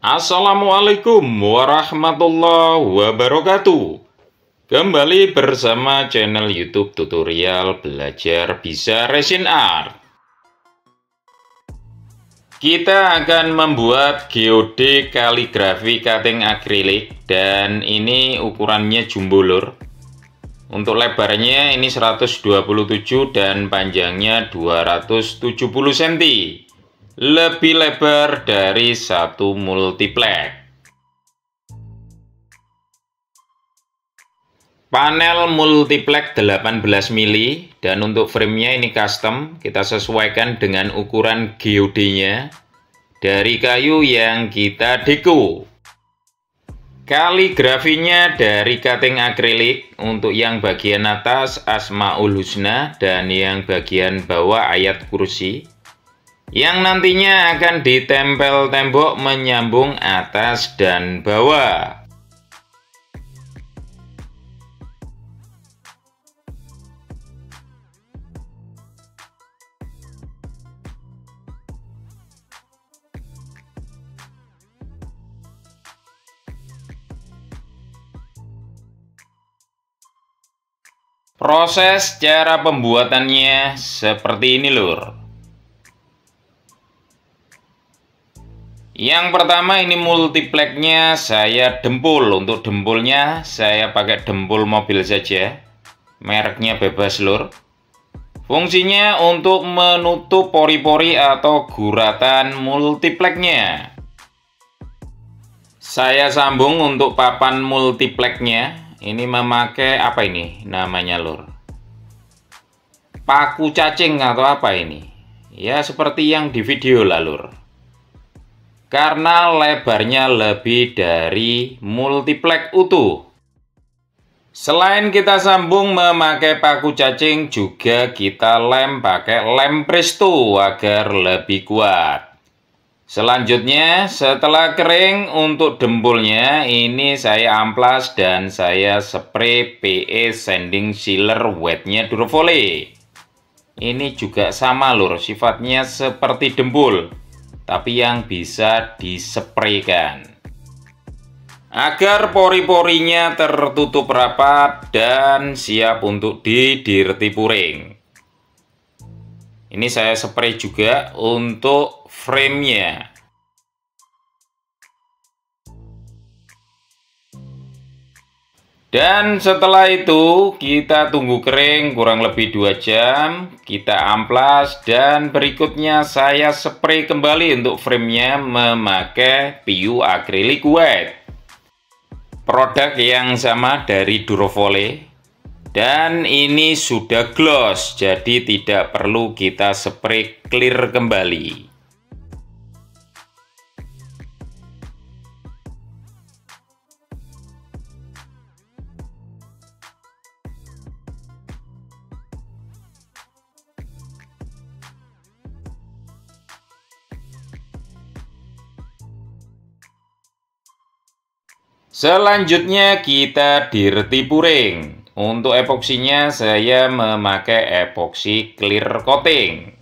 Assalamualaikum warahmatullahi wabarakatuh. Kembali bersama channel YouTube tutorial Belajar Bisa Resin Art. Kita akan membuat geode kaligrafi cutting akrilik dan ini ukurannya jumbo lur. Untuk lebarnya ini 127 dan panjangnya 270 cm. Lebih lebar dari satu multiplek. Panel multiplek 18 mili dan untuk framenya ini custom, kita sesuaikan dengan ukuran geodenya dari kayu yang kita deko. Kaligrafinya dari cutting akrilik, untuk yang bagian atas Asmaul Husna dan yang bagian bawah Ayat Kursi, yang nantinya akan ditempel tembok menyambung atas dan bawah. Proses cara pembuatannya seperti ini lur. Yang pertama ini multipleknya saya dempul. Untuk dempulnya saya pakai dempul mobil saja, mereknya bebas lur. Fungsinya untuk menutup pori-pori atau guratan multipleknya. Saya sambung untuk papan multipleknya. Ini memakai apa ini namanya lur, paku cacing atau apa ini ya, seperti yang di video lah lur. Karena lebarnya lebih dari multiplek utuh. Selain kita sambung memakai paku cacing, juga kita lem pakai lem pristu agar lebih kuat. Selanjutnya setelah kering, untuk dempulnya ini saya amplas dan saya spray PE sanding sealer wetnya Durovole. Ini juga sama lur, sifatnya seperti dempul tapi yang bisa dispraykan agar pori-porinya tertutup rapat dan siap untuk di dirty pouring. Ini saya spray juga untuk framenya. Dan setelah itu kita tunggu kering kurang lebih 2 jam, kita amplas dan berikutnya saya spray kembali untuk framenya memakai PU akrilik white, produk yang sama dari Durovole, dan ini sudah gloss jadi tidak perlu kita spray clear kembali. Selanjutnya kita dirty pouring. Untuk epoksinya saya memakai epoxy clear coating.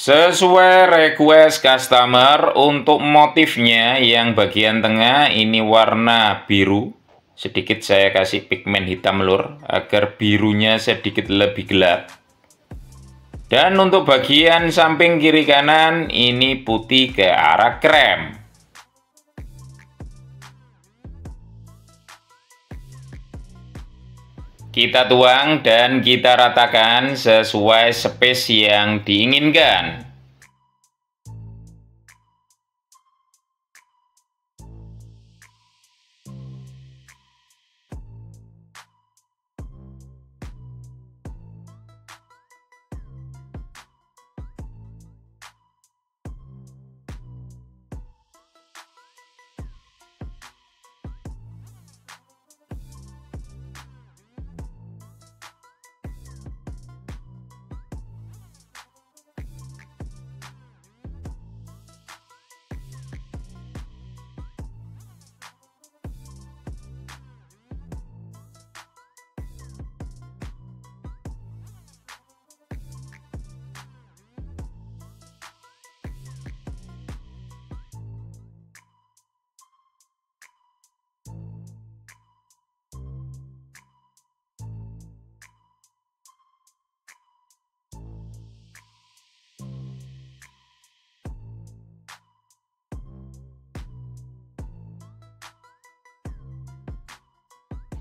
Sesuai request customer, untuk motifnya yang bagian tengah ini warna biru. Sedikit saya kasih pigmen hitam lur, agar birunya sedikit lebih gelap. Dan untuk bagian samping kiri kanan ini putih ke arah krem. Kita tuang dan kita ratakan sesuai space yang diinginkan.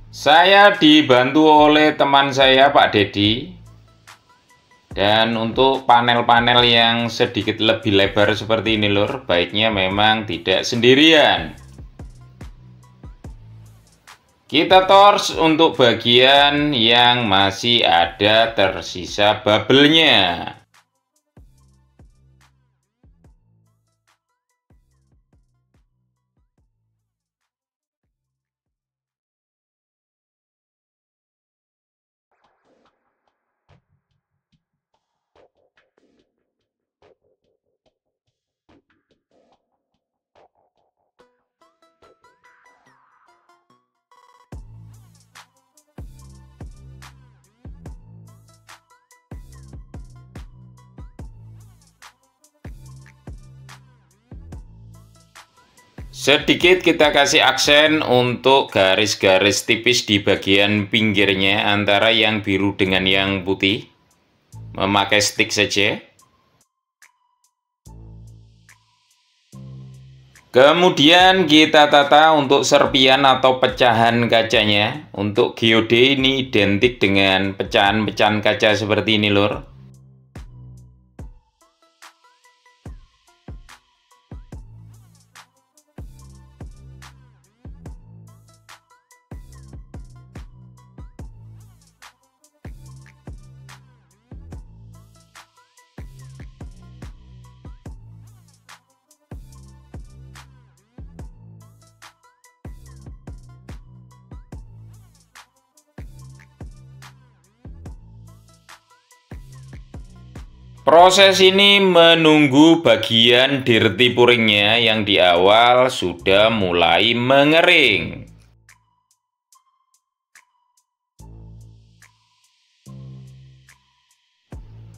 Saya dibantu oleh teman saya Pak Dedi, dan untuk panel-panel yang sedikit lebih lebar seperti ini lur, baiknya memang tidak sendirian. Kita tors untuk bagian yang masih ada tersisa bubble-nya. Sedikit kita kasih aksen untuk garis-garis tipis di bagian pinggirnya antara yang biru dengan yang putih. Memakai stick saja. Kemudian kita tata untuk serpian atau pecahan kacanya. Untuk geode ini identik dengan pecahan-pecahan kaca seperti ini lur. Proses ini menunggu bagian dirty pouringnya yang di awal sudah mulai mengering.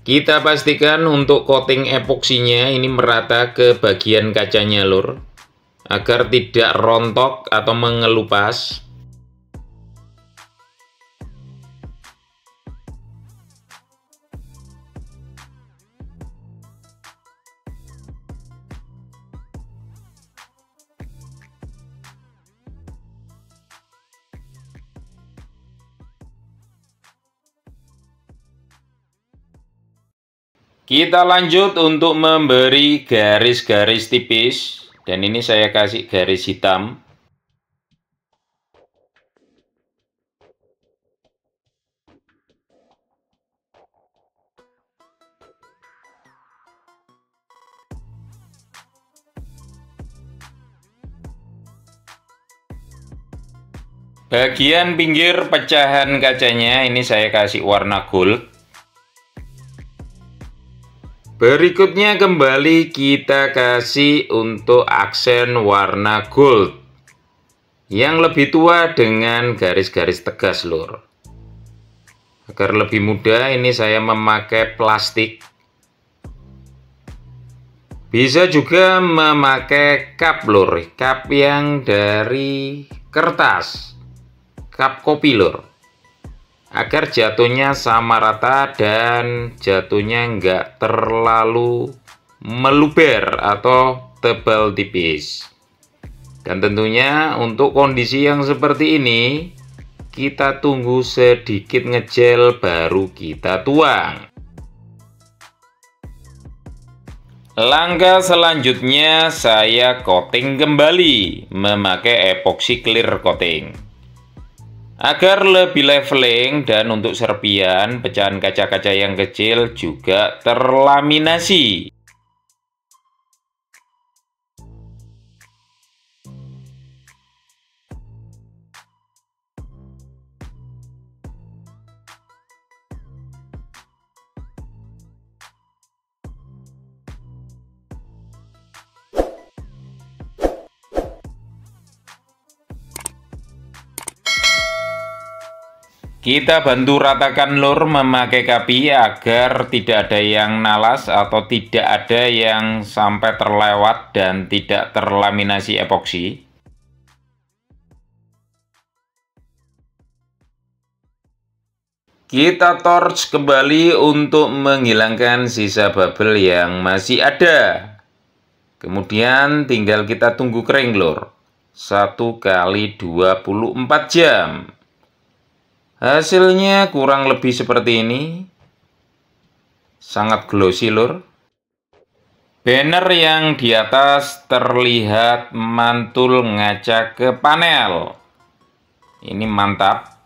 Kita pastikan untuk coating epoksinya ini merata ke bagian kacanya lur, agar tidak rontok atau mengelupas. Kita lanjut untuk memberi garis-garis tipis, dan ini saya kasih garis hitam. Bagian pinggir pecahan kacanya ini saya kasih warna gold. Berikutnya kembali kita kasih untuk aksen warna gold yang lebih tua dengan garis-garis tegas lur. Agar lebih mudah ini saya memakai plastik. Bisa juga memakai cup lur, cup yang dari kertas, cup kopi lur, agar jatuhnya sama rata dan jatuhnya nggak terlalu meluber atau tebal tipis. Dan tentunya untuk kondisi yang seperti ini kita tunggu sedikit ngejel baru kita tuang. Langkah selanjutnya saya coating kembali memakai epoxy clear coating agar lebih leveling, dan untuk serpian pecahan kaca-kaca yang kecil juga terlaminasi. Kita bantu ratakan lur memakai kapi agar tidak ada yang nalas atau tidak ada yang sampai terlewat dan tidak terlaminasi epoksi. Kita torch kembali untuk menghilangkan sisa bubble yang masih ada. Kemudian tinggal kita tunggu kering lur, 1 kali 24 jam. Hasilnya kurang lebih seperti ini. Sangat glossy lur. Banner yang di atas terlihat mantul ngaca ke panel. Ini mantap.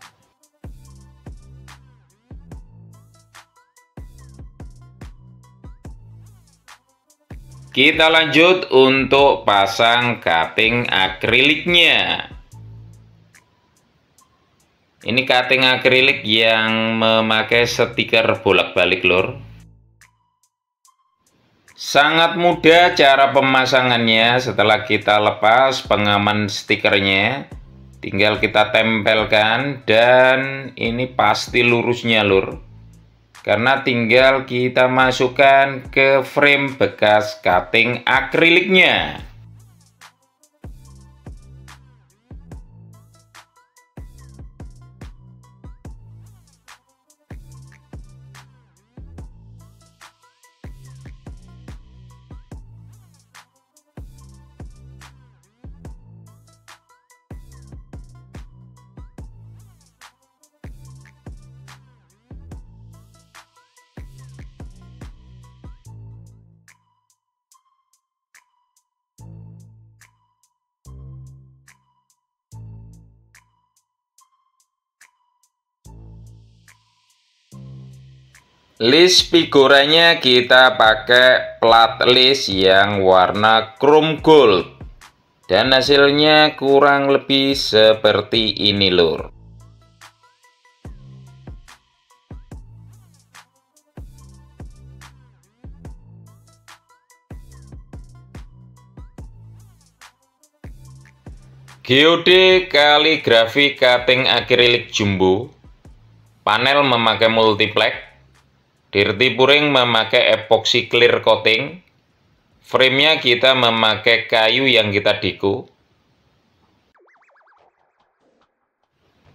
Kita lanjut untuk pasang cutting akriliknya. Ini cutting akrilik yang memakai stiker bolak-balik lur. Sangat mudah cara pemasangannya. Setelah kita lepas pengaman stikernya, tinggal kita tempelkan dan ini pasti lurusnya lur. Karena tinggal kita masukkan ke frame bekas cutting akriliknya. List figuranya kita pakai plat list yang warna chrome gold. Dan hasilnya kurang lebih seperti ini lur. Geode kaligrafi cutting akrilik jumbo. Panel memakai multiplex. Dirty pouring memakai epoxy clear coating. Frame-nya kita memakai kayu yang kita deco.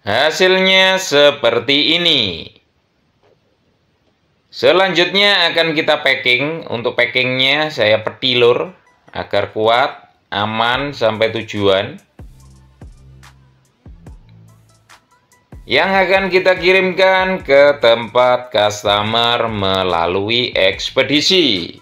Hasilnya seperti ini. Selanjutnya akan kita packing. Untuk packingnya saya peti lur agar kuat, aman sampai tujuan. Yang akan kita kirimkan ke tempat customer melalui ekspedisi.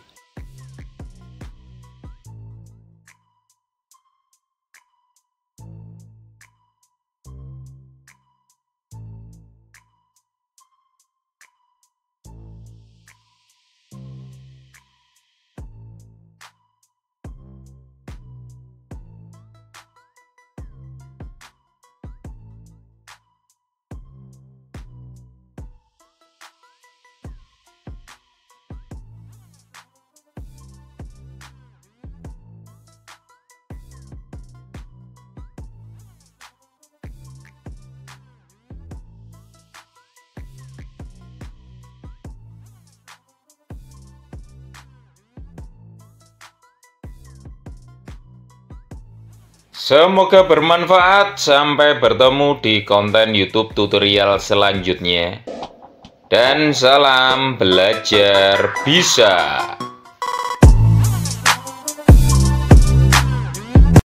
Semoga bermanfaat, sampai bertemu di konten YouTube tutorial selanjutnya. Dan salam belajar bisa.